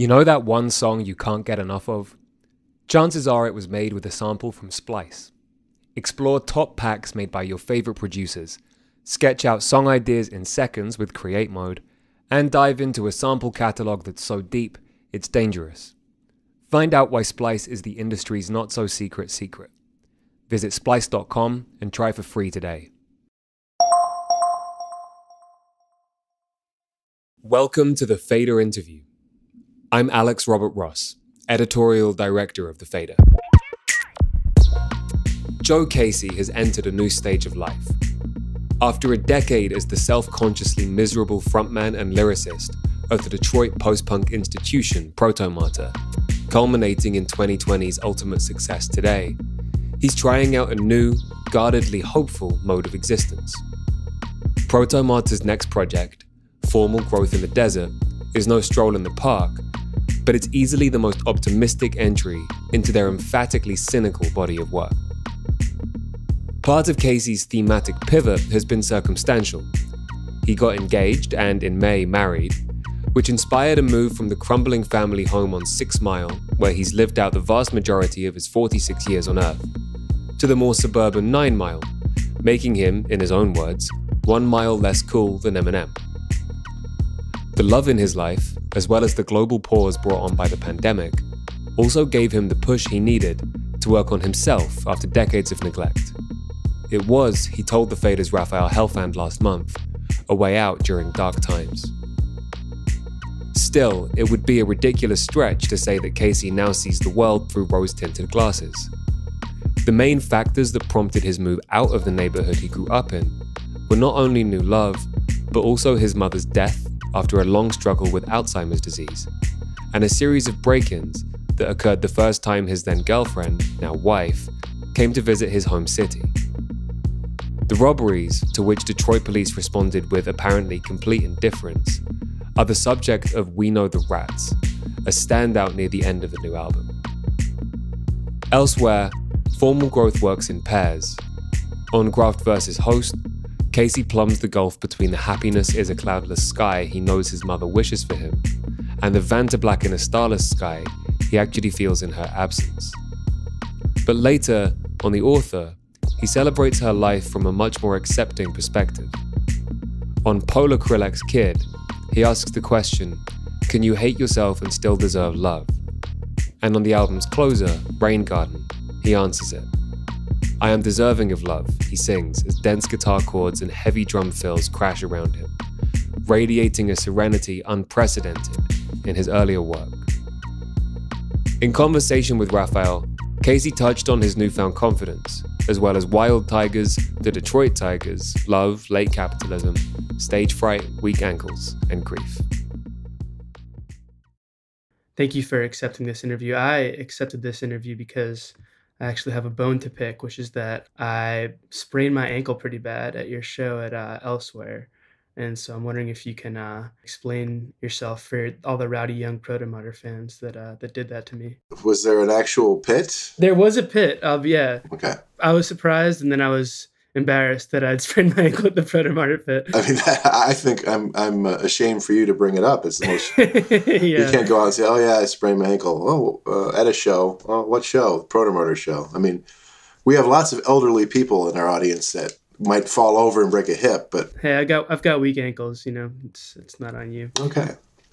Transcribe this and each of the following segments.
You know that one song you can't get enough of? Chances are it was made with a sample from Splice. Explore top packs made by your favorite producers, sketch out song ideas in seconds with Create Mode, and dive into a sample catalog that's so deep, it's dangerous. Find out why Splice is the industry's not-so-secret secret. Visit splice.com and try for free today. Welcome to The Fader interview. I'm Alex Robert Ross, editorial director of The Fader. Joe Casey has entered a new stage of life. After a decade as the self-consciously miserable frontman and lyricist of the Detroit post-punk institution Protomartyr, culminating in 2020's Ultimate Success Today, he's trying out a new, guardedly hopeful mode of existence. Protomartyr's next project, Formal Growth in the Desert, is no stroll in the park, but it's easily the most optimistic entry into their emphatically cynical body of work. Part of Casey's thematic pivot has been circumstantial. He got engaged and, in May, married, which inspired a move from the crumbling family home on 6 Mile, where he's lived out the vast majority of his 46 years on Earth, to the more suburban 9 Mile, making him, in his own words, 1 mile less cool than Eminem. The love in his life, as well as the global pause brought on by the pandemic, also gave him the push he needed to work on himself after decades of neglect. It was, he told The Fader's Raphael Helfand last month, a way out during dark times. Still, it would be a ridiculous stretch to say that Casey now sees the world through rose-tinted glasses. The main factors that prompted his move out of the neighborhood he grew up in were not only new love, but also his mother's death after a long struggle with Alzheimer's disease, and a series of break-ins that occurred the first time his then-girlfriend, now wife, came to visit his home city. The robberies, to which Detroit police responded with apparently complete indifference, are the subject of We Know the Rats, a standout near the end of the new album. Elsewhere, Formal Growth works in pairs. On Graft versus Host, Casey plumbs the gulf between the happiness is a cloudless sky he knows his mother wishes for him, and the Vanta Black in a starless sky he actually feels in her absence. But later, on The Author, he celebrates her life from a much more accepting perspective. On Polacrilex Kid, he asks the question, can you hate yourself and still deserve love? And on the album's closer, Brain Garden, he answers it. I am deserving of love, he sings as dense guitar chords and heavy drum fills crash around him, radiating a serenity unprecedented in his earlier work. In conversation with Raphael, Casey touched on his newfound confidence, as well as wild tigers, the Detroit Tigers, love, late capitalism, stage fright, weak ankles, and grief. Thank you for accepting this interview. I accepted this interview because I actually have a bone to pick, which is that I sprained my ankle pretty bad at your show at Elsewhere. And so I'm wondering if you can explain yourself for all the rowdy young Protomartyr fans that did that to me. Was there an actual pit? There was a pit, yeah. Okay. I was surprised, and then I was embarrassed that I'd sprained my ankle at the Protomartyr pit. I mean, I think I'm ashamed for you to bring it up. It's the most, yeah. You can't go out and say, oh yeah, I sprained my ankle. Oh, at a show. Oh, what show? Protomartyr show. I mean, we have lots of elderly people in our audience that might fall over and break a hip, but hey, I've got weak ankles, you know, it's not on you. Okay.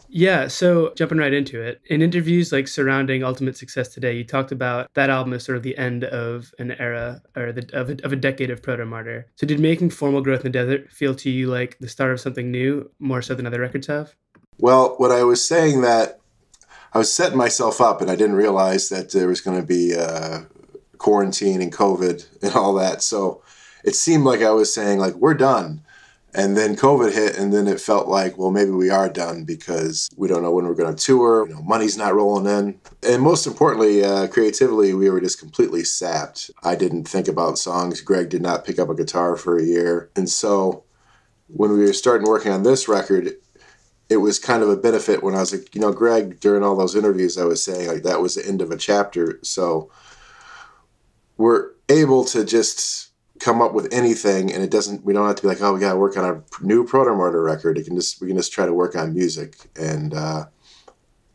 Yeah, so jumping right into it, in interviews like surrounding Ultimate Success Today, you talked about that album as sort of the end of an era, or of a decade of Protomartyr. So did making Formal Growth in the Desert feel to you like the start of something new, more so than other records have? Well, what I was saying that I was setting myself up, and I didn't realize that there was going to be quarantine and COVID and all that, so it seemed like I was saying, like, we're done. And then COVID hit, and then it felt like, well, maybe we are done because we don't know when we're going to tour. You know, money's not rolling in. And most importantly, creatively, we were just completely sapped. I didn't think about songs. Greg did not pick up a guitar for a year. And so when we were starting working on this record, it was kind of a benefit when I was like, you know, Greg, during all those interviews, I was saying, like, that was the end of a chapter. So we're able to just come up with anything, and we don't have to be like, oh, we gotta work on a new Protomartyr record. We can just try to work on music, and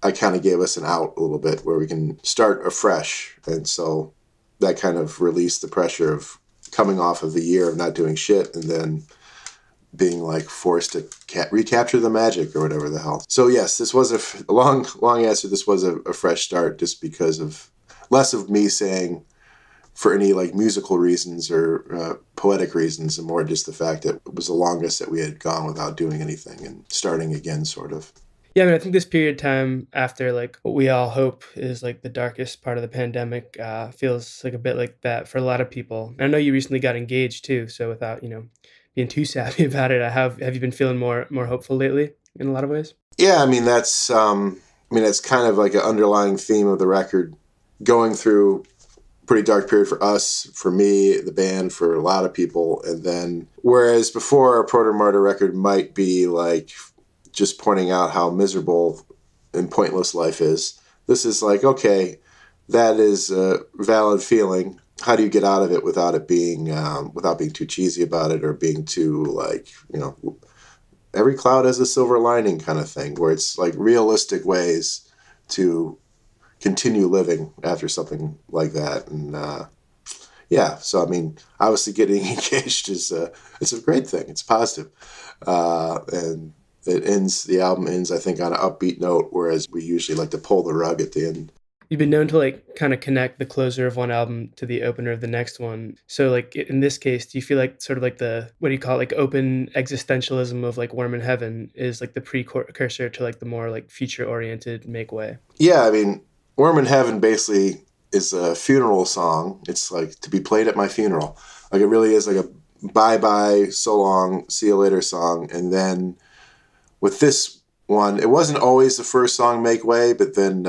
I kind of gave us an out a little bit where we can start afresh. And so that kind of released the pressure of coming off of the year of not doing shit and then being like forced to recapture the magic or whatever the hell. So yes, this was a long answer. This was a fresh start just because of less of me saying for any like musical reasons or poetic reasons and more just the fact that it was the longest that we had gone without doing anything and starting again sort of. Yeah, I mean, I think this period of time after like what we all hope is like the darkest part of the pandemic feels like a bit like that for a lot of people. And I know you recently got engaged too, so without, you know, being too savvy about it, have you been feeling more hopeful lately in a lot of ways? Yeah, I mean that's that's kind of like an underlying theme of the record, going through a pretty dark period for us, for me, the band, for a lot of people, and then whereas before our Protomartyr record might be like just pointing out how miserable and pointless life is. This is like, okay, that is a valid feeling. How do you get out of it without it being, without being too cheesy about it or being too like, you know, every cloud has a silver lining kind of thing where it's like realistic ways to continue living after something like that. And, yeah, so I mean, obviously getting engaged is it's a great thing. It's positive. And it ends, the album ends, I think, on an upbeat note, whereas we usually like to pull the rug at the end. You've been known to like kind of connect the closer of one album to the opener of the next one. So like in this case, do you feel like sort of like the, what do you call it, like open existentialism of like Worm in Heaven is like the precursor to like the more like future oriented Make Way? Yeah, I mean, Worm in Heaven basically is a funeral song. It's like to be played at my funeral. Like it really is like a bye-bye, so long, see you later song. And then with this one, it wasn't always the first song, Make Way, but then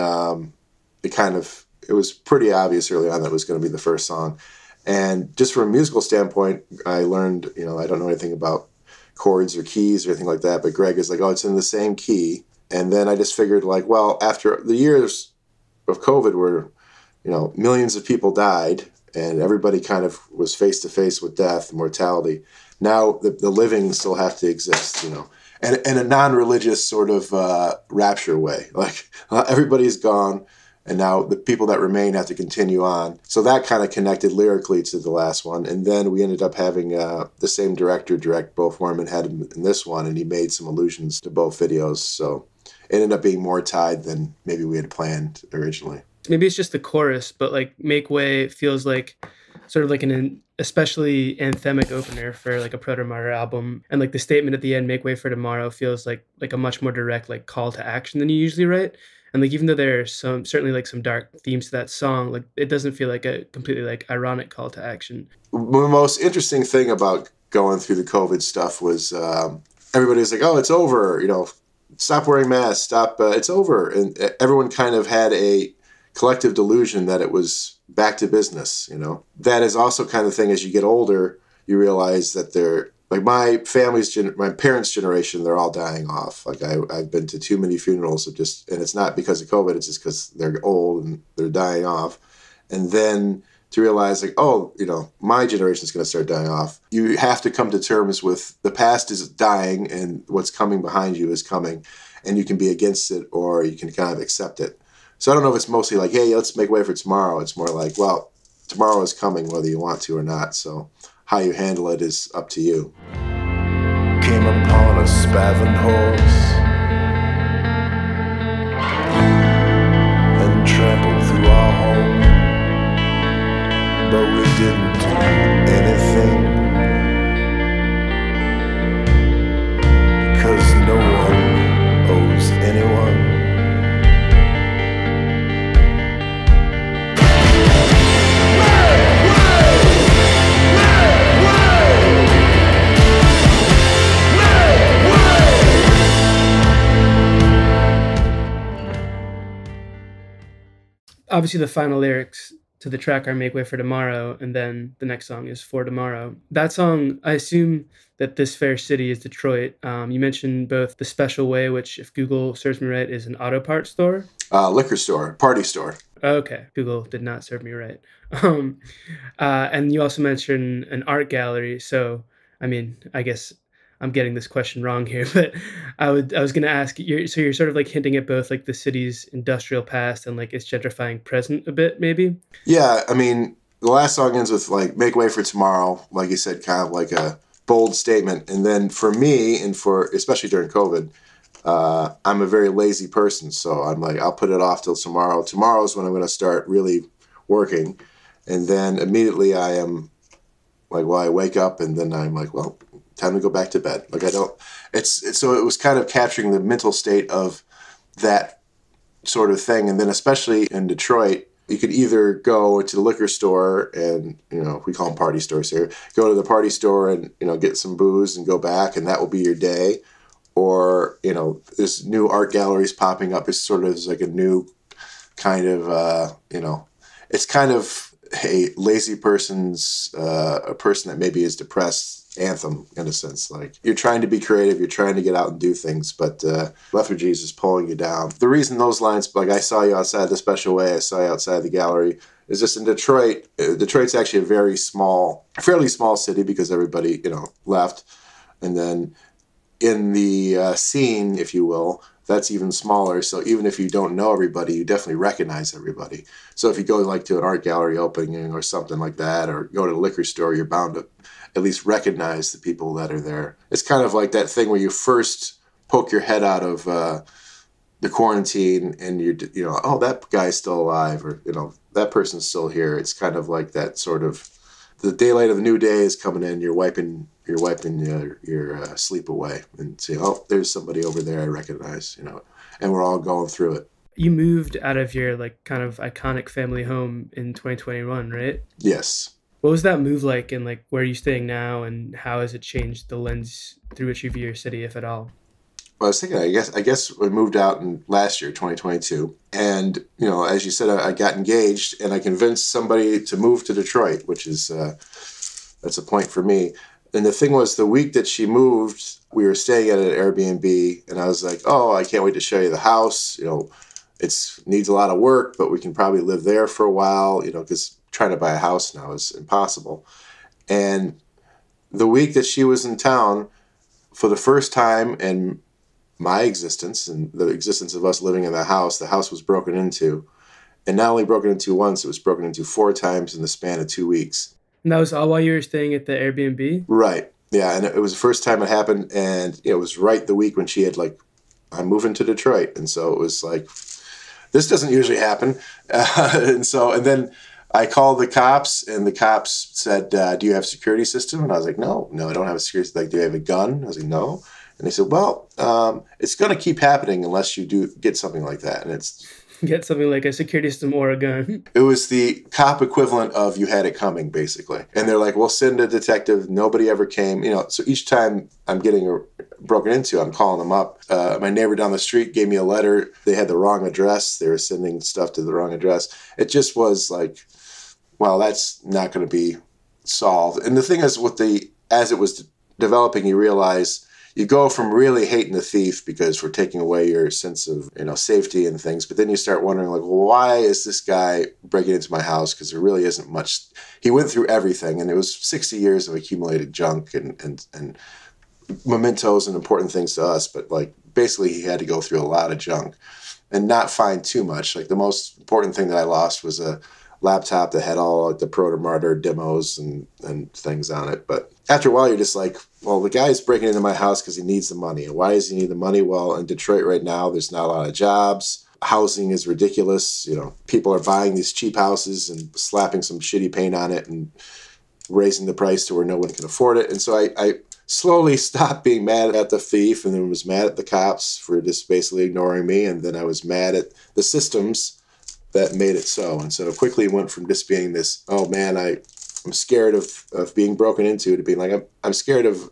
it was pretty obvious early on that it was going to be the first song. And just from a musical standpoint, I learned, you know, I don't know anything about chords or keys or anything like that, but Greg is like, oh, it's in the same key. And then I just figured like, well, after the years of COVID where, you know, millions of people died and everybody kind of was face to face with death and mortality, now the living still have to exist, you know. And a non-religious sort of rapture way. Like, everybody's gone, and now the people that remain have to continue on. So that kind of connected lyrically to the last one. And then we ended up having the same director direct both Worm and Heaven in this one, and he made some allusions to both videos. So it ended up being more tied than maybe we had planned originally. Maybe it's just the chorus, but, like, Make Way feels like sort of like an especially anthemic opener for like a Protomartyr album. And like the statement at the end, make way for tomorrow, feels like a much more direct like call to action than you usually write. And like even though there are certainly dark themes to that song, like it doesn't feel like a completely like ironic call to action. The most interesting thing about going through the COVID stuff was everybody was like, oh, it's over, you know, stop wearing masks, stop, it's over. And everyone kind of had a collective delusion that it was back to business, you know. That is also kind of thing as you get older, you realize that they're like my parents' generation, they're all dying off. Like I've been to too many funerals of just, and it's not because of COVID, it's just because they're old and they're dying off. And then to realize like, oh, you know, my generation is going to start dying off. You have to come to terms with the past is dying and what's coming behind you is coming, and you can be against it or you can kind of accept it. So I don't know if it's mostly like, hey, let's make way for tomorrow. It's more like, well, tomorrow is coming whether you want to or not. So how you handle it is up to you. Came upon a spavined horse and trampled through our home, but we didn't do anything because no one owes anyone. Obviously, the final lyrics to the track are Make Way for Tomorrow, and then the next song is For Tomorrow. That song, I assume that this fair city is Detroit. You mentioned both the Special Way, which, if Google serves me right, is an auto parts store? Liquor store, party store. Okay, Google did not serve me right. And you also mentioned an art gallery, so, I mean, I guess I'm getting this question wrong here, but I was going to ask you, so you're sort of like hinting at both like the city's industrial past and like its gentrifying present a bit, maybe? Yeah. I mean, the last song ends with like, make way for tomorrow. Like you said, kind of like a bold statement. And then for me, and for, especially during COVID, I'm a very lazy person. So I'm like, I'll put it off till tomorrow. Tomorrow's when I'm going to start really working. And then immediately I am like, well, I wake up and then I'm like, well, time to go back to bed. Like I don't, it's so it was kind of capturing the mental state of that sort of thing. And then especially in Detroit, you could either go to the liquor store and, you know, we call them party stores here, go to the party store and, you know, get some booze and go back and that will be your day. Or, you know, this new art galleries popping up is sort of like a new kind of, you know, it's kind of a lazy person's, a person that maybe is depressed anthem in a sense. Like you're trying to be creative, you're trying to get out and do things, but lethargies is pulling you down. The reason those lines, like I saw you outside the special way, I saw you outside the gallery, is just in Detroit. Detroit's actually a very small, fairly small city because everybody, you know, left. And then in the scene, if you will, that's even smaller. So even if you don't know everybody, you definitely recognize everybody. So if you go like to an art gallery opening or something like that, or go to a liquor store, you're bound to at least recognize the people that are there. It's kind of like that thing where you first poke your head out of the quarantine and you know, oh, that guy's still alive, or, you know, that person's still here. It's kind of like that sort of, the daylight of the new day is coming in, you're wiping your sleep away and say, oh, there's somebody over there I recognize, you know, and we're all going through it. You moved out of your like kind of iconic family home in 2021, right? Yes. What was that move like, and like where are you staying now, and how has it changed the lens through which you view your city, if at all? Well, I was thinking, I guess we moved out in last year, 2022, and, you know, as you said, I got engaged and I convinced somebody to move to Detroit, which is that's a point for me. And the thing was, the week that she moved, we were staying at an Airbnb, and I was like, oh, I can't wait to show you the house. You know, it needs a lot of work, but we can probably live there for a while, you know, because trying to buy a house now is impossible. And the week that she was in town, for the first time in my existence and the existence of us living in the house was broken into. And not only broken into once, it was broken into 4 times in the span of 2 weeks. And that was all while you were staying at the Airbnb? Right. Yeah. And it was the first time it happened. And it was right the week when she had like, I'm moving to Detroit. And so it was like, this doesn't usually happen. And then I called the cops, and the cops said, do you have a security system? And I was like, no, I don't have a security system. Like, do you have a gun? I was like, no. And they said, well, it's going to keep happening unless you do get something like that. And it's... Get something like a security system or a gun. It was the cop equivalent of you had it coming, basically. And they're like, well, send a detective. Nobody ever came. You know, so each time I'm getting broken into, I'm calling them up. My neighbor down the street gave me a letter. They had the wrong address. They were sending stuff to the wrong address. It just was like... well, that's not going to be solved. And the thing is, with the as it was developing, you realize you go from really hating the thief because we're taking away your sense of, you know, safety and things. But then you start wondering, like, well, why is this guy breaking into my house? Because there really isn't much. He went through everything, and it was 60 years of accumulated junk and mementos and important things to us. But like, basically, he had to go through a lot of junk and not find too much. Like the most important thing that I lost was a laptop that had all like the Protomartyr demos and things on it. But after a while, you're just like, well, the guy's breaking into my house because he needs the money. And why does he need the money? Well, in Detroit right now, there's not a lot of jobs. Housing is ridiculous. You know, people are buying these cheap houses and slapping some shitty paint on it and raising the price to where no one can afford it. And so I slowly stopped being mad at the thief, and then was mad at the cops for just basically ignoring me. And then I was mad at the systems that made it so. And so quickly went from just being this, oh man, I'm scared of being broken into, to being like, I'm scared of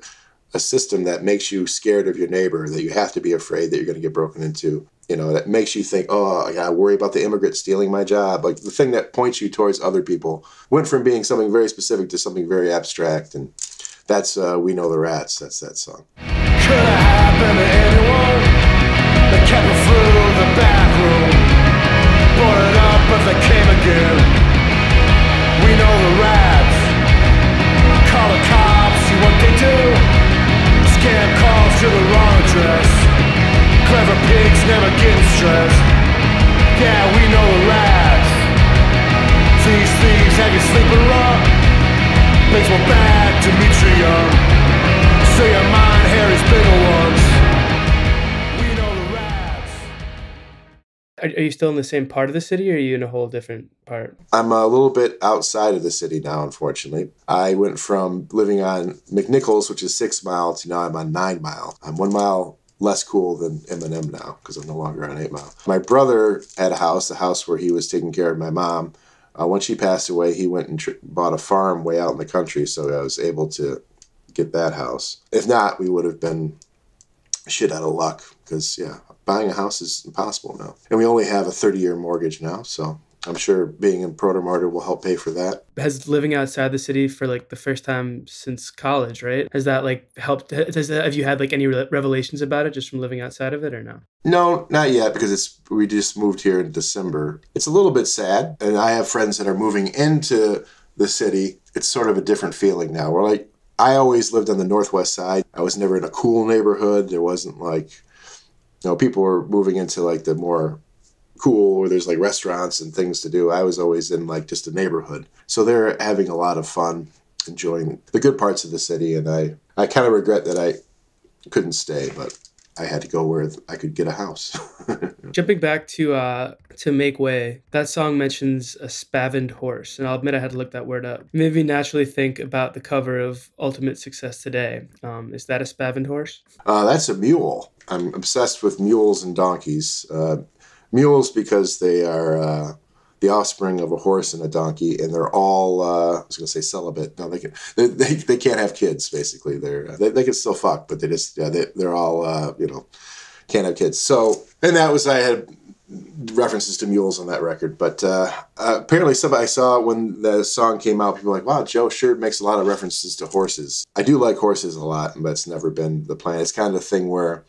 a system that makes you scared of your neighbor, that you have to be afraid that you're going to get broken into, you know, that makes you think, oh, I got to worry about the immigrant stealing my job. Like the thing that points you towards other people went from being something very specific to something very abstract. And that's We Know the Rats. That's that song. Could happen to anyone that kept it through the back room. Boarded up, but they came again. We know the rats. Call the cops, see what they do. Scan interest. Yeah, we know the rats. These thieves have you sleeping rough. Things were bad, Demetrium. So your mind, Harry's bigger ones. We know the rats. Are you still in the same part of the city, or are you in a whole different part? I'm a little bit outside of the city now, unfortunately. I went from living on McNichols, which is 6 Mile, to now I'm on 9 Mile. I'm 1 mile less cool than Eminem now, because I'm no longer on 8 Mile. My brother had a house where he was taking care of my mom. When she passed away, he went and bought a farm way out in the country, so I was able to get that house. If not, we would have been shit out of luck, because, yeah, buying a house is impossible now. And we only have a 30-year mortgage now, so I'm sure being in Protomartyr will help pay for that. Has living outside the city for like the first time since college, right? Has that like helped? Have you had like any revelations about it just from living outside of it or no? No, not yet, because we just moved here in December. It's a little bit sad, and I have friends that are moving into the city. It's sort of a different feeling now. We're like, I always lived on the northwest side. I was never in a cool neighborhood. There wasn't like, you know, people were moving into like the more cool, where there's like restaurants and things to do. I was always in like just a neighborhood. So they're having a lot of fun, enjoying the good parts of the city. And I kind of regret that I couldn't stay, but I had to go where I could get a house. Jumping back to Make Way, that song mentions a spavined horse. And I'll admit I had to look that word up. Made me naturally think about the cover of Ultimate Success Today. Is that a spavined horse? That's a mule. I'm obsessed with mules and donkeys. Mules because they are the offspring of a horse and a donkey, and they're all, I was going to say celibate. No, they can't have kids, basically. They can still fuck, but they just, yeah, they're all, you know, can't have kids. So, and that was, I had references to mules on that record, but apparently somebody I saw when the song came out, people were like, wow, Joe sure makes a lot of references to horses. I do like horses a lot, but it's never been the plan. It's kind of a thing where,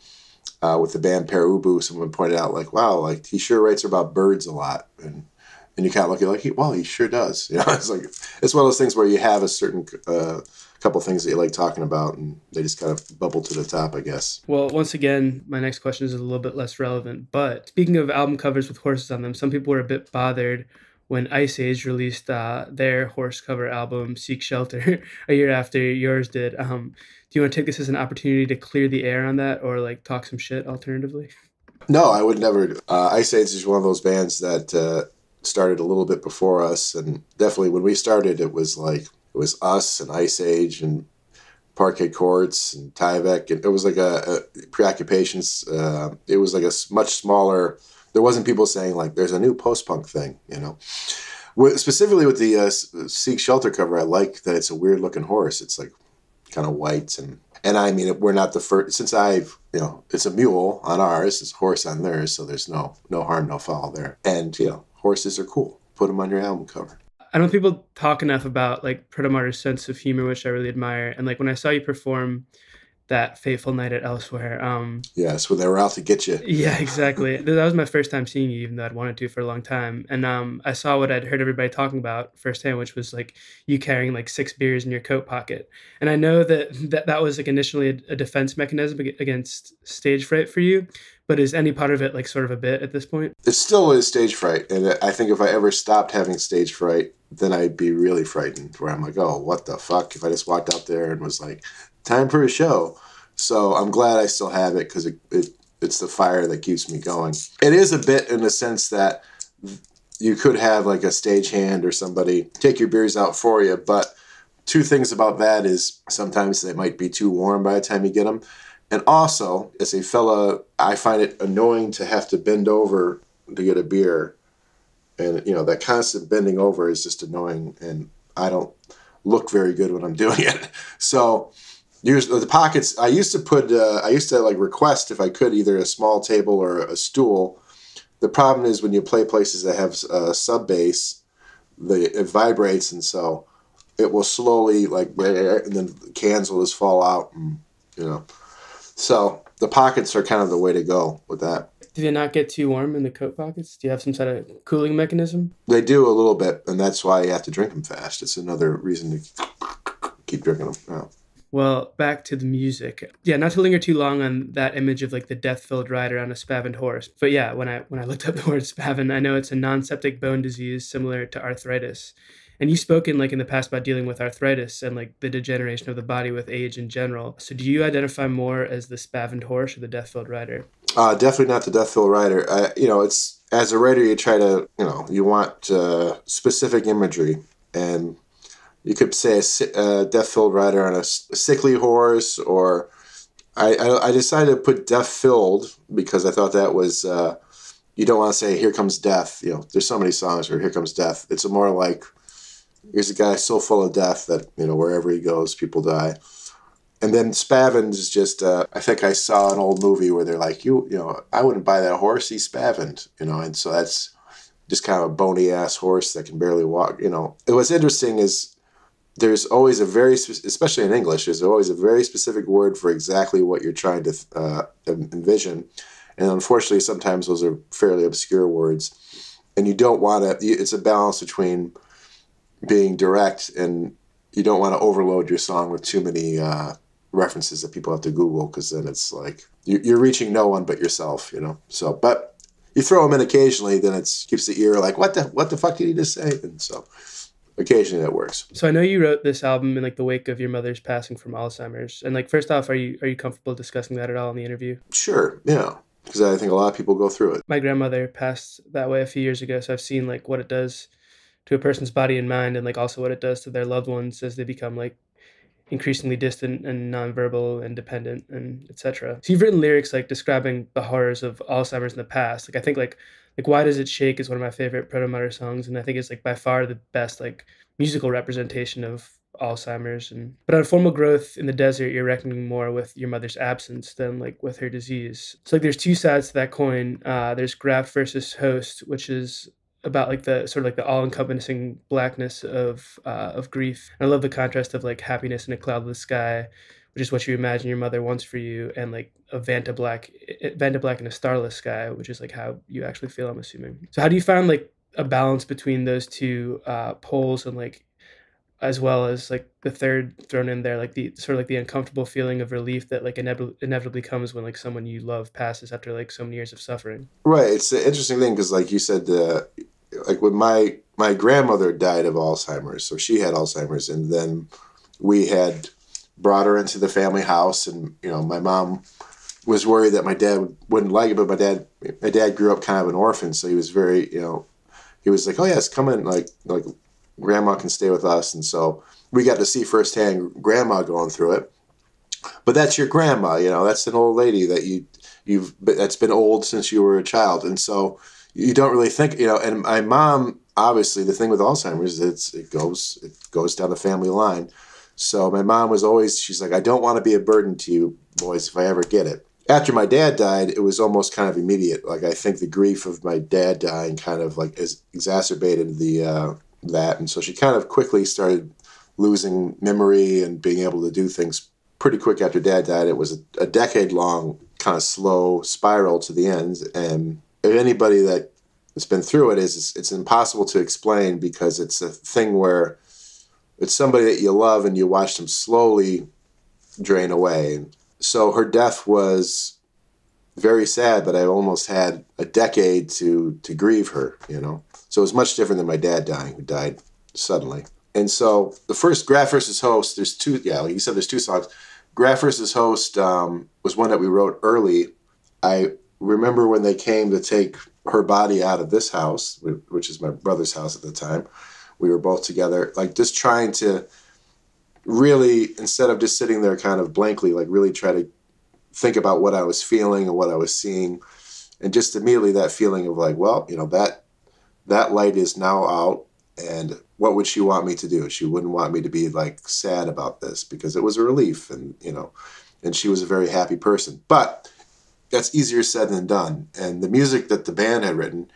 with the band Pere Ubu, someone pointed out, like, wow, like, he sure writes about birds a lot. And you kind of look at it like, well, he sure does. You know, it's like, it's one of those things where you have a certain couple things that you like talking about, and they just kind of bubble to the top, I guess. Well, once again, my next question is a little bit less relevant, but speaking of album covers with horses on them, some people were a bit bothered when Ice Age released their horse cover album, Seek Shelter, a year after yours did. Do you want to take this as an opportunity to clear the air on that, or like talk some shit alternatively? No, I would never. Ice Age is one of those bands that started a little bit before us. And definitely when we started, it was like, it was us and Ice Age and Parquet Courts and Tyvek. And it was like a preoccupations. It was like a much smaller. There wasn't people saying, like, there's a new post-punk thing, you know. Specifically with the Seek Shelter cover, I like that it's a weird-looking horse. It's, like, kind of white. And I mean, we're not the first. Since I've, you know, it's a mule on ours. It's a horse on theirs. So there's no harm, no foul there. And, you know, horses are cool. Put them on your album cover. I don't think people talk enough about, like, Protomartyr's sense of humor, which I really admire. And, like, when I saw you perform that fateful night at Elsewhere. Yes, when they were out to get you. Yeah, exactly. That was my first time seeing you, even though I'd wanted to for a long time. And I saw what I'd heard everybody talking about firsthand, which was like you carrying like 6 beers in your coat pocket. And I know that was like initially a defense mechanism against stage fright for you, but is any part of it like sort of a bit at this point? It still is stage fright. And I think if I ever stopped having stage fright, then I'd be really frightened, where I'm like, oh, what the fuck? If I just walked out there and was like, time for a show. So I'm glad I still have it, because it's the fire that keeps me going. It is a bit in the sense that you could have like a stagehand or somebody take your beers out for you. But two things about that is sometimes they might be too warm by the time you get them. And also, as a fella, I find it annoying to have to bend over to get a beer. And, you know, that constant bending over is just annoying. And I don't look very good when I'm doing it. So usually the pockets, I used to put, I used to like request if I could either a small table or a stool. The problem is when you play places that have a sub bass, it vibrates, and so it will slowly like, and then the cans will just fall out, and, you know. So the pockets are kind of the way to go with that. Do they not get too warm in the coat pockets? Do you have some sort of cooling mechanism? They do a little bit, and that's why you have to drink them fast. It's another reason to keep drinking them. Yeah. Well, back to the music. Yeah, not to linger too long on that image of like the death-filled rider on a spavined horse. But yeah, when I looked up the word spavin, I know it's a non-septic bone disease similar to arthritis. And you've spoken like in the past about dealing with arthritis and like the degeneration of the body with age in general. So do you identify more as the spavined horse or the death-filled rider? Definitely not the death-filled rider. It's as a writer, you try to, you want specific imagery, and you could say a death-filled rider on a sickly horse, or I decided to put death-filled because I thought that was, you don't want to say, here comes death. There's so many songs where here comes death. It's more like, here's a guy so full of death that, wherever he goes, people die. And then spavined is just, I think I saw an old movie where they're like, I wouldn't buy that horse, he's spavined, and so that's just kind of a bony-ass horse that can barely walk, What's interesting is, there's always a very, especially in English, there's always a very specific word for exactly what you're trying to envision. And unfortunately, sometimes those are fairly obscure words. And you don't want to, it's a balance between being direct, and you don't want to overload your song with too many references that people have to Google, because then it's like, you're reaching no one but yourself, So, but you throw them in occasionally, then it keeps the ear like, what the fuck did he just say? And so... occasionally that works. So I know you wrote this album in like the wake of your mother's passing from Alzheimer's. And like, first off, are you comfortable discussing that at all in the interview? Sure. Yeah. Because I think a lot of people go through it. My grandmother passed that way a few years ago. So I've seen like what it does to a person's body and mind, and like also what it does to their loved ones as they become like increasingly distant and nonverbal and dependent and etc. So you've written lyrics like describing the horrors of Alzheimer's in the past. Like I think like Why Does It Shake is one of my favorite Protomartyr songs, and I think it's like by far the best like musical representation of Alzheimer's. And but on Formal Growth in the Desert, you're reckoning more with your mother's absence than like with her disease. So like there's two sides to that coin. There's Graft versus Host, which is about like the sort of like the all-encompassing blackness of grief. And I love the contrast of like happiness in a cloudless sky, which is what you imagine your mother wants for you, and like a Vanta Black in a starless sky, which is like how you actually feel, I'm assuming. So how do you find like a balance between those two poles, and like as well as like the third thrown in there, like the sort of like the uncomfortable feeling of relief that like inevitably comes when like someone you love passes after like so many years of suffering? Right. It's an interesting thing because like you said, like when my grandmother died of Alzheimer's, so she had Alzheimer's, and then we had brought her into the family house, and my mom was worried that my dad wouldn't like it, but my dad grew up kind of an orphan, so he was very he was like, oh yes, come in, like grandma can stay with us, and so we got to see firsthand grandma going through it. But that's your grandma, that's an old lady that that's been old since you were a child, and so you don't really think, and my mom, obviously the thing with Alzheimer's is it goes down the family line. So my mom was always, she's like, I don't want to be a burden to you boys if I ever get it. After my dad died, it was almost kind of immediate. Like I think the grief of my dad dying kind of like exacerbated the that. And so she kind of quickly started losing memory and being able to do things pretty quick after dad died. It was a decade-long kind of slow spiral to the end. And if anybody that has been through it, it's impossible to explain, because it's a thing where it's somebody that you love and you watch them slowly drain away. So her death was very sad, but I almost had a decade to grieve her, So it was much different than my dad dying, who died suddenly. And so the first Graft versus Host, there's two, like you said, there's two songs. Graft versus Host was one that we wrote early. I remember when they came to take her body out of this house, which is my brother's house at the time. We were both together, like just trying to really, instead of just sitting there kind of blankly, like really try to think about what I was feeling and what I was seeing. And just immediately that feeling of like, well, that light is now out, and what would she want me to do? She wouldn't want me to be like sad about this, because it was a relief, and, and she was a very happy person. But that's easier said than done. And the music that the band had written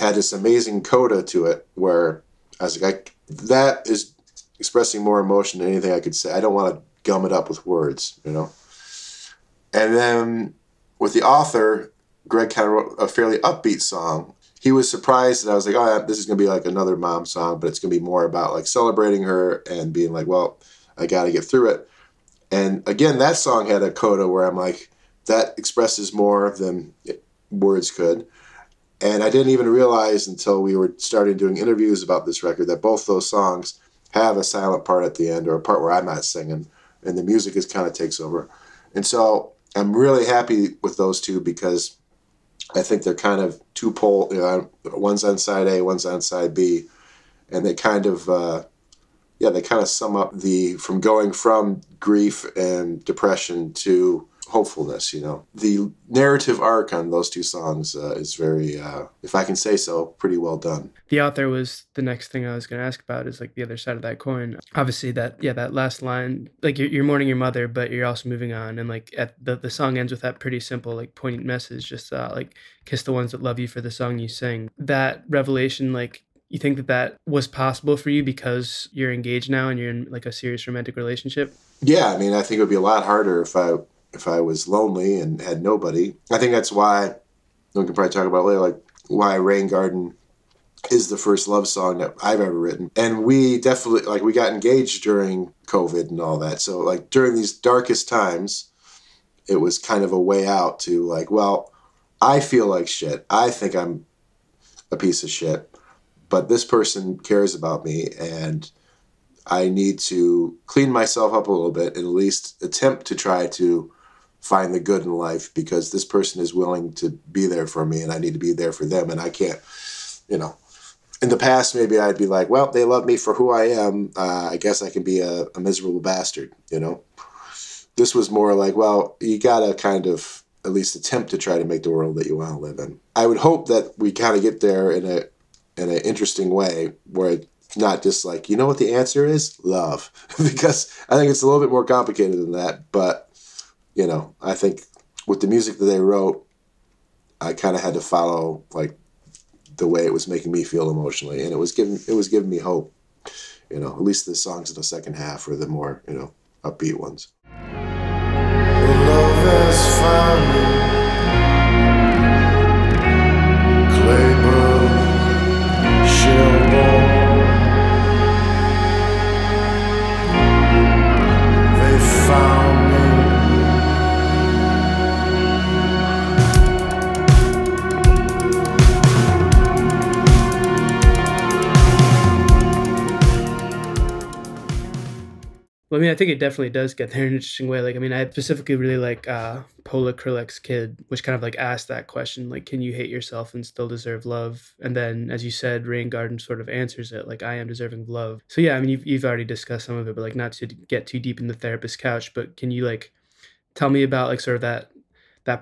had this amazing coda to it where I was like, that is expressing more emotion than anything I could say. I don't want to gum it up with words, And then with The Author, Greg kind of wrote a fairly upbeat song. He was surprised that I was like, oh, this is going to be like another mom song, but it's going to be more about like celebrating her and being like, well, I got to get through it. And again, that song had a coda where I'm like, that expresses more than words could. And I didn't even realize until we were starting doing interviews about this record that both those songs have a silent part at the end, or a part where I'm not singing, and the music is kind of takes over. And so I'm really happy with those two, because I think they're kind of two pole, you know, one's on side A, one's on side B, and they kind of, yeah, they kind of sum up the, from going from grief and depression to hopefulness, you know. The narrative arc on those two songs is very, if I can say so, pretty well done. The Author was the next thing I was going to ask about, is like the other side of that coin. Obviously that, yeah, that last line, like you're mourning your mother, but you're also moving on. And like at the song ends with that pretty simple, like poignant message, just like kiss the ones that love you for the song you sing. That revelation, like, you think that that was possible for you because you're engaged now and you're in like a serious romantic relationship? Yeah, I mean, I think it would be a lot harder if I was lonely and had nobody. I think that's why, we can probably talk about later, like why Rain Garden is the first love song that I've ever written. And we definitely, like, we got engaged during COVID and all that. So like during these darkest times, it was kind of a way out to like, well, I feel like shit. I think I'm a piece of shit, but this person cares about me and I need to clean myself up a little bit and at least attempt to try to find the good in life, because this person is willing to be there for me and I need to be there for them. And I can't, you know, in the past, maybe I'd be like, well, they love me for who I am. I guess I can be a miserable bastard, you know. This was more like, well, you got to kind of at least attempt to try to make the world that you want to live in. I would hope that we kind of get there in an interesting way where it's not just like, you know what the answer is? Love. Because I think it's a little bit more complicated than that. But, you know, I think with the music that they wrote, I kind of had to follow like the way it was making me feel emotionally. And it was giving me hope, you know, at least the songs in the second half were the more, you know, upbeat ones. Love has found me. Well, I mean, I think it definitely does get there in an interesting way. Like, I mean, I specifically really like Polacrilex Kid, which kind of like asked that question, like, can you hate yourself and still deserve love? And then, as you said, Rain Garden sort of answers it, like, I am deserving of love. So yeah, I mean, you've already discussed some of it, but like not to get too deep in the therapist's couch, but can you like tell me about like sort of that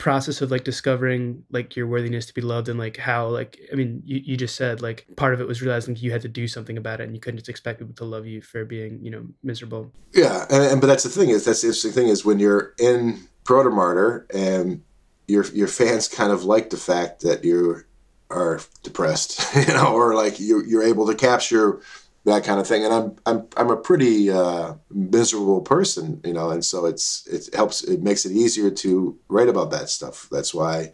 process of like discovering like your worthiness to be loved, and like how, like, I mean, you just said like part of it was realizing you had to do something about it and you couldn't just expect people to love you for being, you know, miserable. Yeah. But that's the thing, is that's the interesting thing, is when you're in Protomartyr and your fans kind of like the fact that you are depressed, you know, or like you're able to capture that kind of thing. And I'm a pretty miserable person, you know, and so it makes it easier to write about that stuff. That's why,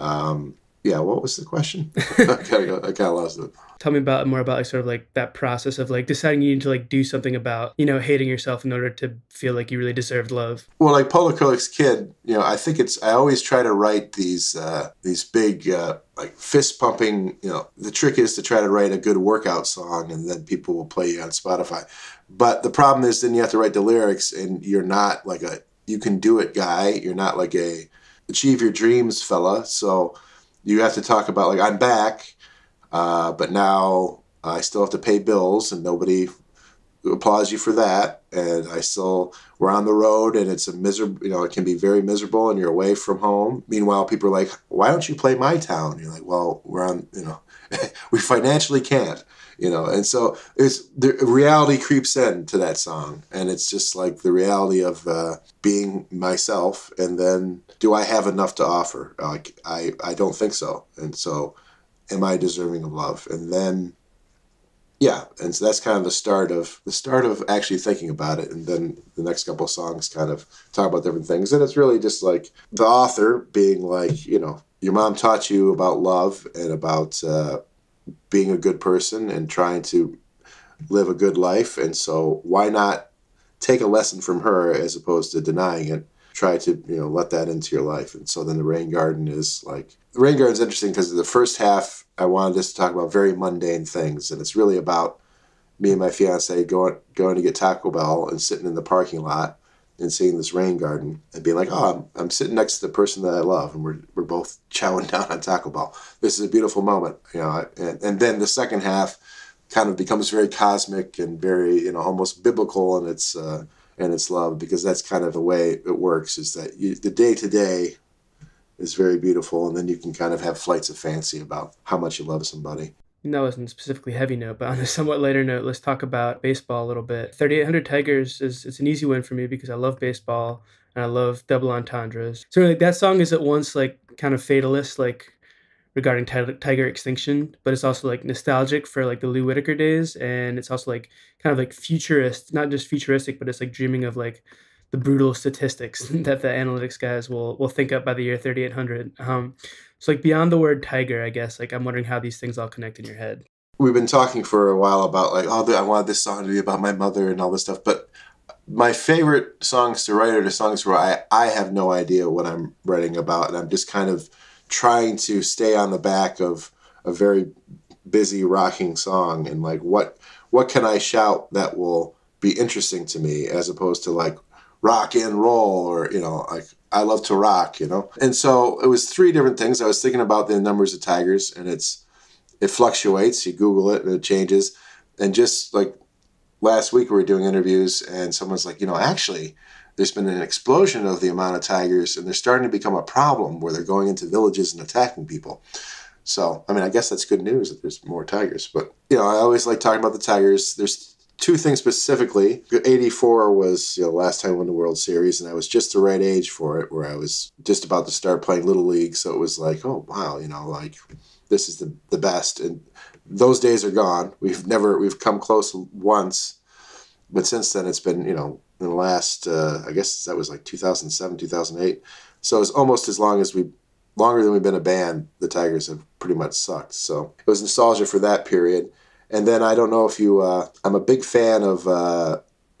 yeah, what was the question? I kind of lost it. Tell me more about like sort of like that process of like deciding you need to like do something about, you know, hating yourself in order to feel like you really deserved love. Well, like Polacrilex Kid, you know, I think I always try to write these big like fist pumping, you know, the trick is to try to write a good workout song and then people will play you on Spotify. But the problem is then you have to write the lyrics and you're not like a you can do it guy. You're not like a achieve your dreams fella. So you have to talk about like, I'm back. But now I still have to pay bills and nobody applauds you for that. And we're on the road and it's a miserable, you know, it can be very miserable and you're away from home. Meanwhile, people are like, why don't you play my town? And you're like, well, we're on, you know, we financially can't, you know? And so the reality creeps in to that song. And it's just like the reality of being myself. And then do I have enough to offer? Like, I don't think so. And so, am I deserving of love? And then, yeah. And so that's kind of the start of actually thinking about it. And then the next couple of songs kind of talk about different things. And it's really just like the author being like, you know, your mom taught you about love and about being a good person and trying to live a good life. And so why not take a lesson from her as opposed to denying it. Try to, you know, let that into your life. And so then the Rain Garden is like, the Rain Garden's interesting because the first half, I wanted us to talk about very mundane things. And it's really about me and my fiance going to get Taco Bell and sitting in the parking lot and seeing this rain garden and being like, oh, I'm sitting next to the person that I love and we're both chowing down on Taco Bell. This is a beautiful moment, you know. And then the second half kind of becomes very cosmic and very, you know, almost biblical in its love, because that's kind of the way it works, is that the day-to-day is very beautiful, and then you can kind of have flights of fancy about how much you love somebody. That wasn't specifically heavy note, but on a somewhat lighter note, let's talk about baseball a little bit. 3800 Tigers it's an easy win for me because I love baseball and I love double entendres. So like that song is at once like kind of fatalist, like regarding tiger extinction, but it's also like nostalgic for like the Lou Whitaker days, and it's also like kind of like futurist, not just futuristic, but it's like dreaming of like the brutal statistics that the analytics guys will think up by the year 3800. So like beyond the word tiger, I guess, like I'm wondering how these things all connect in your head. We've been talking for a while about like, oh, I wanted this song to be about my mother and all this stuff. But my favorite songs to write are the songs where I have no idea what I'm writing about. And I'm just kind of trying to stay on the back of a very busy rocking song. And like, what can I shout that will be interesting to me, as opposed to like, rock and roll, or, you know, like I love to rock, you know. And so it was three different things. I was thinking about the numbers of tigers, and it fluctuates. You Google it and it changes. And just like last week we were doing interviews and someone's like, you know, actually there's been an explosion of the amount of tigers and they're starting to become a problem where they're going into villages and attacking people. So, I mean, I guess that's good news that there's more tigers, but you know, I always like talking about the tigers. There's two things specifically. 84 was, you know, last time I won the World Series, and I was just the right age for it, where I was just about to start playing Little League, so it was like, oh, wow, you know, like, this is the best, and those days are gone. We've come close once, but since then it's been, you know, in the last, I guess that was like 2007, 2008, so it's almost as long as longer than we've been a band, the Tigers have pretty much sucked, so it was nostalgia for that period. And then I don't know if you, I'm a big fan of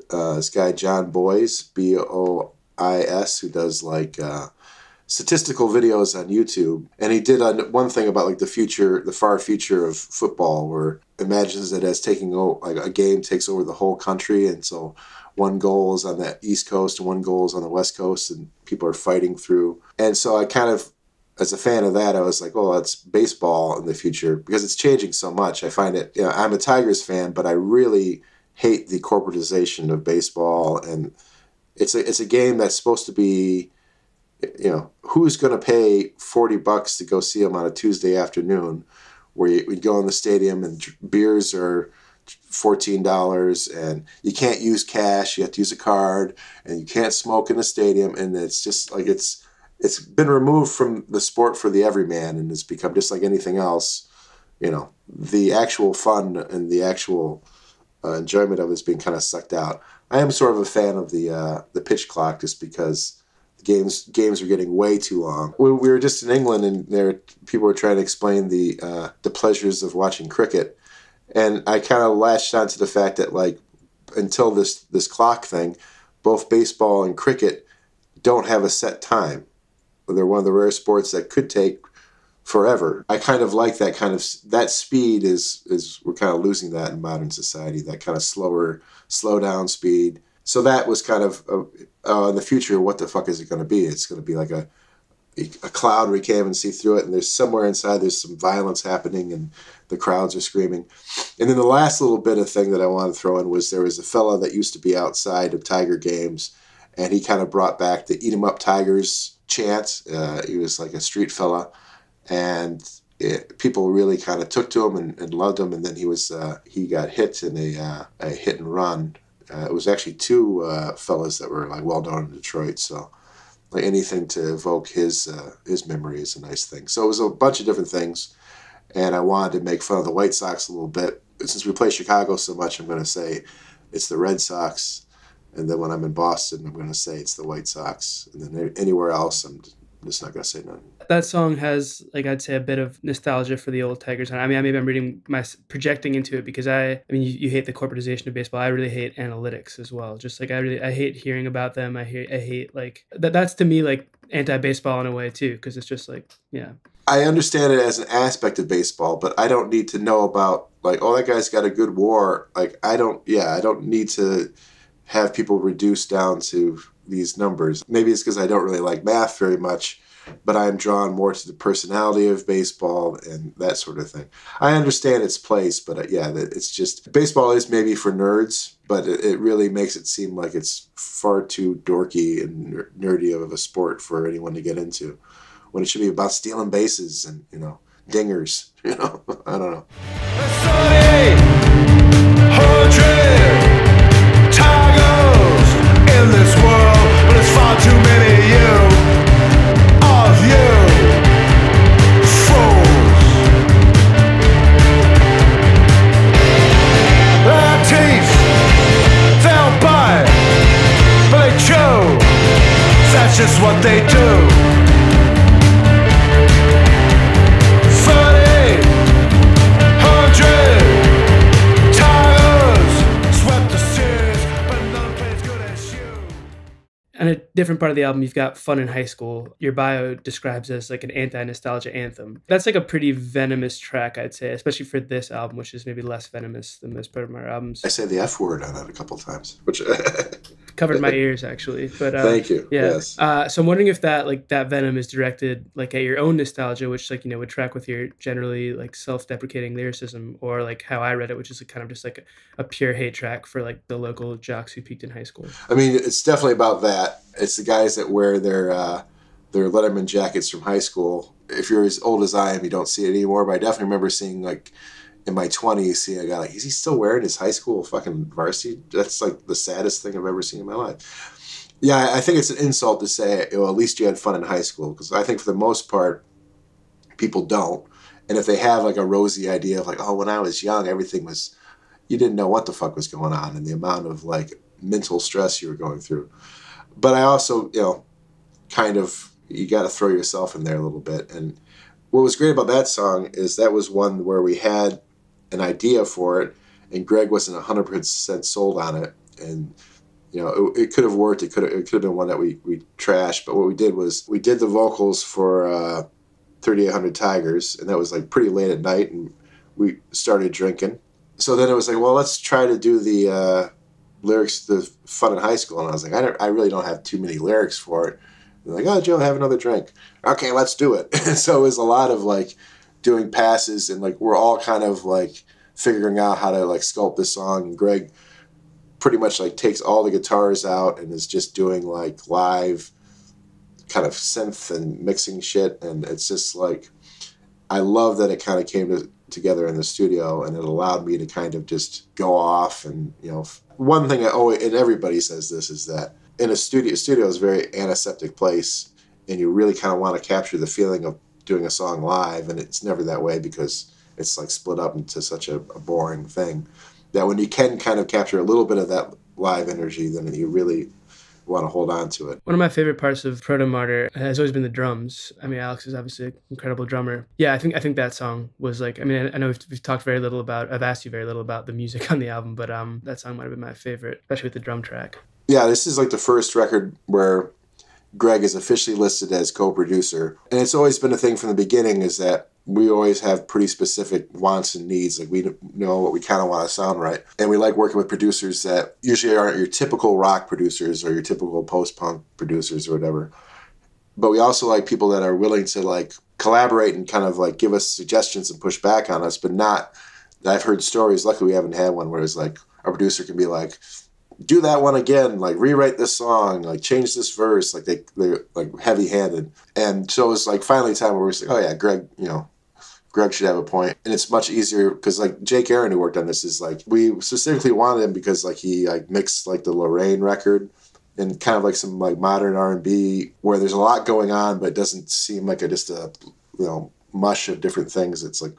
this guy, John Boyes, B-O-I-S, who does like statistical videos on YouTube. And he did one thing about like the future, the far future of football, where imagines it as like a game takes over the whole country. And so one goal is on the East Coast and one goal is on the West Coast, and people are fighting through. And so I kind of, as a fan of that, I was like, oh, that's baseball in the future, because it's changing so much. I find it, you know, I'm a Tigers fan, but I really hate the corporatization of baseball. And it's a game that's supposed to be, you know, who's going to pay $40 to go see them on a Tuesday afternoon, where we'd go in the stadium and beers are $14 and you can't use cash, you have to use a card, and you can't smoke in the stadium. And it's just like, it's been removed from the sport for the everyman, and it's become just like anything else. You know, the actual fun and the actual enjoyment of it is being kind of sucked out. I am sort of a fan of the pitch clock, just because the games are getting way too long. We were just in England, and there people were trying to explain the pleasures of watching cricket, and I kind of latched onto the fact that like until this clock thing, both baseball and cricket don't have a set time. They're one of the rare sports that could take forever. I kind of like that kind of, that speed is we're kind of losing that in modern society, that kind of slow down speed. So that was kind of, in the future, what the fuck is it going to be? It's going to be like a cloud where you can't even see through it. And there's somewhere inside, there's some violence happening and the crowds are screaming. And then the last little bit of thing that I wanted to throw in was there was a fella that used to be outside of Tiger games, and he kind of brought back the eat 'em up Tigers chant. He was like a street fella, and people really kind of took to him and loved him. And then he got hit in a hit and run. It was actually two fellas that were like well known in Detroit. So like anything to evoke his memory is a nice thing. So it was a bunch of different things, and I wanted to make fun of the White Sox a little bit. Since we play Chicago so much, I'm going to say it's the Red Sox. And then when I'm in Boston, I'm going to say it's the White Sox. And then anywhere else, I'm just not going to say nothing. That song has, like, I'd say a bit of nostalgia for the old Tigers. And I mean, maybe I'm reading my projecting into it because I mean, you hate the corporatization of baseball. I really hate analytics as well. Just like I hate hearing about them. I hate like that. That's to me like anti-baseball in a way too, because it's just like, yeah. I understand it as an aspect of baseball, but I don't need to know about like, oh, that guy's got a good WAR. Like I don't need to have people reduced down to these numbers. Maybe it's because I don't really like math very much, but I'm drawn more to the personality of baseball and that sort of thing. I understand its place, but yeah, it's just, baseball is maybe for nerds, but it really makes it seem like it's far too dorky and nerdy of a sport for anyone to get into, when it should be about stealing bases and, you know, dingers, you know, I don't know. Tigers in this world, but it's far too many of you fools. Their teeth, they'll bite, but they chew. That's just what they do. 3800 Tigers swept the series, but none plays good as you. And a different part of the album, you've got Fun in High School. Your bio describes it as like an anti-nostalgia anthem. That's like a pretty venomous track, I'd say, especially for this album, which is maybe less venomous than most Protomartyr albums. I say the F word on it a couple times, which covered my ears actually. But thank you. Yeah. Yes. So I'm wondering if that like that venom is directed like at your own nostalgia, which like, you know, would track with your generally like self-deprecating lyricism, or like how I read it, which is kind of just like a pure hate track for like the local jocks who peaked in high school. I mean, it's definitely about that. It's the guys that wear their Letterman jackets from high school. If you're as old as I am, you don't see it anymore. But I definitely remember seeing, like, in my 20s, seeing a guy like, is he still wearing his high school fucking varsity? That's, like, the saddest thing I've ever seen in my life. Yeah, I think it's an insult to say, well, at least you had fun in high school. Because I think for the most part, people don't. And if they have, like, a rosy idea of, like, oh, when I was young, everything was, you didn't know what the fuck was going on and the amount of, like, mental stress you were going through. But I also, you know, kind of, you got to throw yourself in there a little bit. And what was great about that song is that was one where we had an idea for it, and Greg wasn't 100% sold on it. And, you know, it could have worked. It could have been one that we trashed. But what we did was we did the vocals for 3800 Tigers, and that was, like, pretty late at night, and we started drinking. So then it was like, well, let's try to do the lyrics to Fun in High School. And I was like, I really don't have too many lyrics for it. And they're like, oh, Joe, have another drink. Okay, let's do it. And so it was a lot of, like, doing passes, and, like, we're all kind of, like, figuring out how to, like, sculpt this song. And Greg pretty much, like, takes all the guitars out and is just doing, like, live kind of synth and mixing shit. And it's just, like, I love that it kind of came together in the studio, and it allowed me to kind of just go off. And, you know, one thing I always, and everybody says this, is that in a studio is a very antiseptic place, and you really kind of want to capture the feeling of doing a song live, and it's never that way because it's like split up into such a boring thing, that when you can kind of capture a little bit of that live energy, then you really want to hold on to it. One of my favorite parts of Protomartyr has always been the drums. I mean, Alex is obviously an incredible drummer. Yeah, I think that song was like, I mean, I know we've talked very little about, I've asked you very little about the music on the album, but that song might have been my favorite, especially with the drum track. Yeah, this is like the first record where Greg is officially listed as co-producer. And it's always been a thing from the beginning, is that we always have pretty specific wants and needs. Like, we know what we kind of want to sound right. And we like working with producers that usually aren't your typical rock producers or your typical post-punk producers or whatever. But we also like people that are willing to, like, collaborate and kind of, like, give us suggestions and push back on us, but not, I've heard stories, luckily we haven't had one, where it's like, our producer can be like, do that one again, like, rewrite this song, like, change this verse, like, they're like, heavy-handed. And so it's like, finally time where we're like, oh yeah, Greg, you know, Greg should have a point. And it's much easier because, like, Jake Aaron, who worked on this, is like, we specifically wanted him because, like, he, like, mixed, like, the Lorraine record and kind of like some, like, modern R&B where there's a lot going on, but it doesn't seem like just a, you know, mush of different things. It's like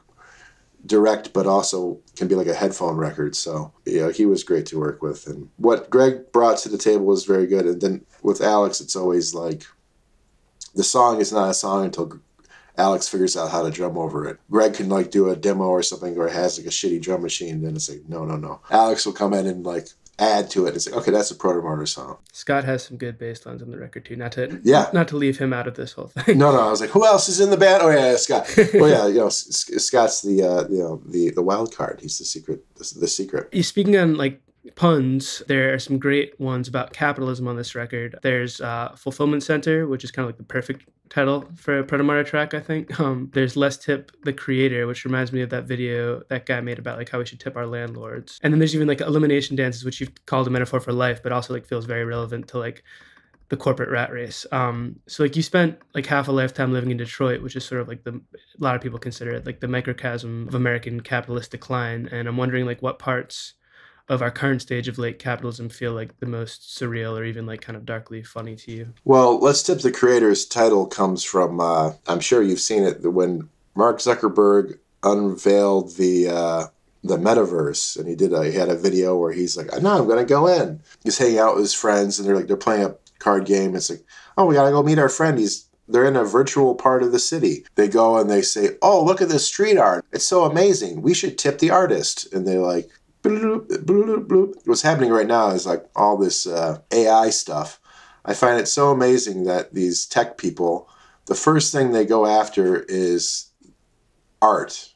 direct, but also can be like a headphone record. So, you know, he was great to work with. And what Greg brought to the table was very good. And then with Alex, it's always like the song is not a song until Alex figures out how to drum over it. Greg can like do a demo or something, or has like a shitty drum machine. Then it's like, no. Alex will come in and like add to it. It's like, okay, that's a Protomartyr song. Scott has some good bass lines on the record too. Not to leave him out of this whole thing. No. I was like, who else is in the band? Oh yeah, Scott. Well, yeah, you know, Scott's the wild card. He's the secret. The secret. He's speaking on like. Puns. There are some great ones about capitalism on this record. There's Fulfillment Center, which is kind of like the perfect title for a Protomartyr track, I think. There's Let's Tip the Creator, which reminds me of that video that guy made about like how we should tip our landlords. And then there's even like elimination dances, which you've called a metaphor for life, but also like feels very relevant to like the corporate rat race. So like you spent like half a lifetime living in Detroit, which is sort of like a lot of people consider it like the microcosm of American capitalist decline. And I'm wondering like what parts of our current stage of late capitalism feel like the most surreal or even like kind of darkly funny to you? Well, Let's Tip the Creator's title comes from, I'm sure you've seen it, when Mark Zuckerberg unveiled the metaverse, and he had a video where he's like, no, I'm going to go in. He's hanging out with his friends, and they're playing a card game. It's like, oh, we got to go meet our friend. They're in a virtual part of the city. They go and they say, oh, look at this street art. It's so amazing. We should tip the artist. And they're like, bloop, bloop, bloop. What's happening right now is like all this AI stuff. I find it so amazing that these tech people, the first thing they go after is art.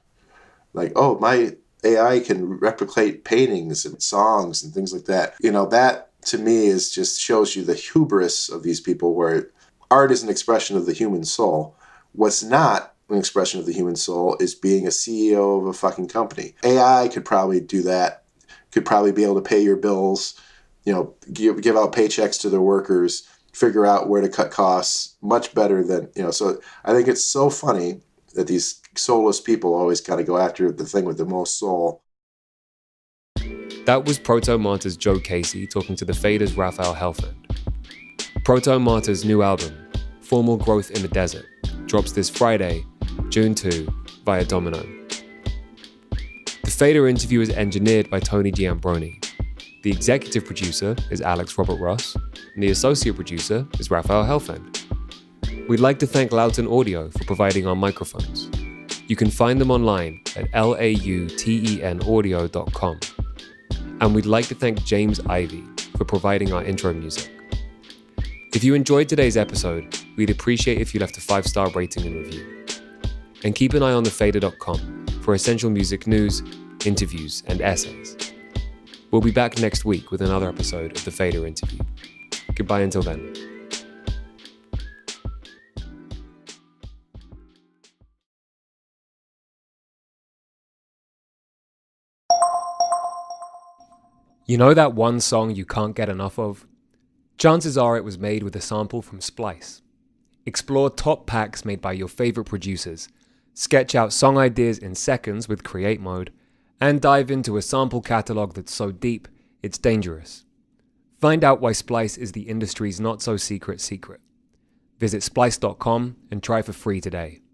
Like, oh, my AI can replicate paintings and songs and things like that. You know, that to me is just shows you the hubris of these people, where art is an expression of the human soul. What's not an expression of the human soul is being a CEO of a fucking company. AI could probably do that, could probably be able to pay your bills, you know, give out paychecks to their workers, figure out where to cut costs much better than, you know. So I think it's so funny that these soulless people always kind of go after the thing with the most soul. That was Protomartyr's Joe Casey talking to The Fader's Raphael Helfand. Protomartyr's new album, Formal Growth in the Desert, drops this Friday, June 2, via Domino. The Fader interview is engineered by Tony Giambroni. The executive producer is Alex Robert Ross, and the associate producer is Raphael Helfand. We'd like to thank Lauten Audio for providing our microphones. You can find them online at lautenaudio.com. And we'd like to thank James Ivey for providing our intro music. If you enjoyed today's episode, we'd appreciate if you left a 5-star rating and review. And keep an eye on thefader.com for essential music news, interviews, and essays. We'll be back next week with another episode of The Fader Interview. Goodbye until then. You know that one song you can't get enough of? Chances are it was made with a sample from Splice. Explore top packs made by your favorite producers. Sketch out song ideas in seconds with Create Mode, and dive into a sample catalog that's so deep, it's dangerous. Find out why Splice is the industry's not-so-secret secret. Visit splice.com and try for free today.